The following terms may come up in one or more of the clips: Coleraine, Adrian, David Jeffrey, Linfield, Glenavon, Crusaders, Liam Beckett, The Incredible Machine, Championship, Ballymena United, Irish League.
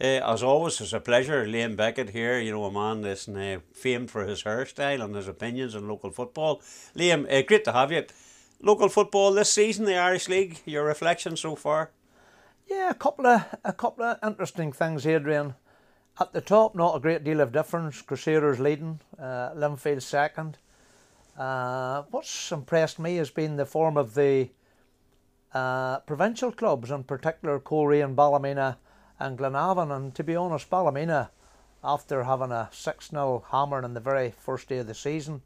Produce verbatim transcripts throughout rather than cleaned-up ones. Uh, as always, it's a pleasure. Liam Beckett here, you know, a man that's uh, famed for his hairstyle and his opinions on local football. Liam, uh, great to have you. Local football this season, the Irish League, your reflection so far? Yeah, a couple of, a couple of interesting things, Adrian. At the top, not a great deal of difference. Crusaders leading, uh, Linfield second. Uh, what's impressed me has been the form of the uh, provincial clubs, in particular Coleraine, Ballymena and Glenavon. And to be honest, Ballymena, after having a six nil hammering in the very first day of the season,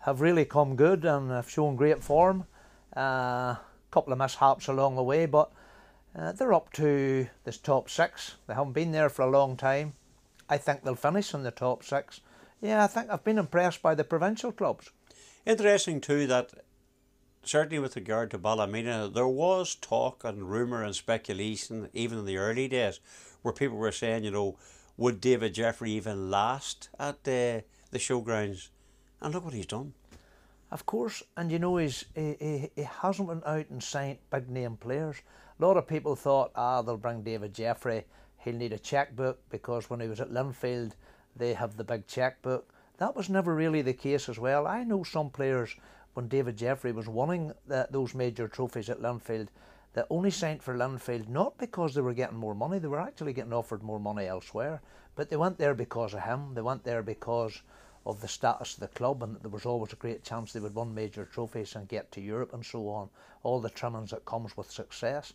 have really come good and have shown great form. A uh, couple of mishaps along the way, but uh, they're up to this top six. They haven't been there for a long time. I think they'll finish in the top six. Yeah, I think I've been impressed by the provincial clubs. Interesting too that, certainly with regard to Ballymena, there was talk and rumour and speculation, even in the early days, where people were saying, you know, would David Jeffrey even last at uh, the showgrounds? And look what he's done. Of course, and you know, he's, he, he, he hasn't been out and signed big name players. A lot of people thought, ah, they'll bring David Jeffrey, he'll need a chequebook, because when he was at Linfield, they have the big chequebook. That was never really the case as well. I know some players, when David Jeffrey was winning the, those major trophies at Linfield, they only signed for Linfield not because they were getting more money. They were actually getting offered more money elsewhere. But they went there because of him. They went there because of the status of the club, and that there was always a great chance they would win major trophies and get to Europe and so on. All the trimmings that comes with success.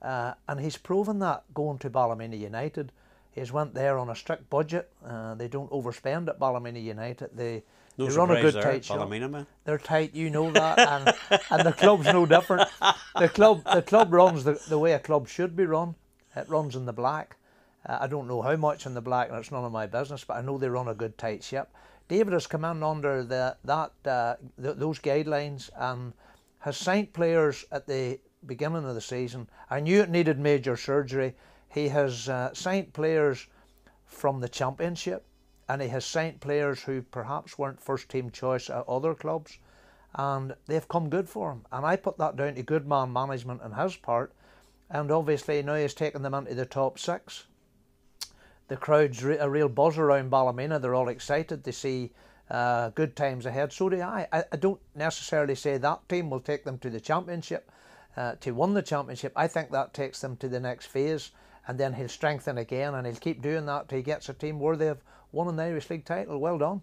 Uh, and he's proven that going to Ballymena United. He's went there on a strict budget. Uh, they don't overspend at Ballymena United. They, no they run a good there, tight show. Man. They're tight, you know that, and and the club's no different. The club, the club runs the, the way a club should be run. It runs in the black. Uh, I don't know how much in the black, and it's none of my business. But I know they run a good tight ship. David has come in under the that uh, th those guidelines and has signed players at the beginning of the season. I knew it needed major surgery. He has uh, signed players from the Championship, and he has signed players who perhaps weren't first-team choice at other clubs, and they've come good for him. And I put that down to good man management on his part, and obviously now he's taken them into the top six. The crowd's re a real buzz around Ballymena. They're all excited to see uh, good times ahead. So do I. I. I don't necessarily say that team will take them to the Championship, uh, to win the Championship. I think that takes them to the next phase. And then he'll strengthen again, and he'll keep doing that till he gets a team worthy of winning the Irish League title. Well done.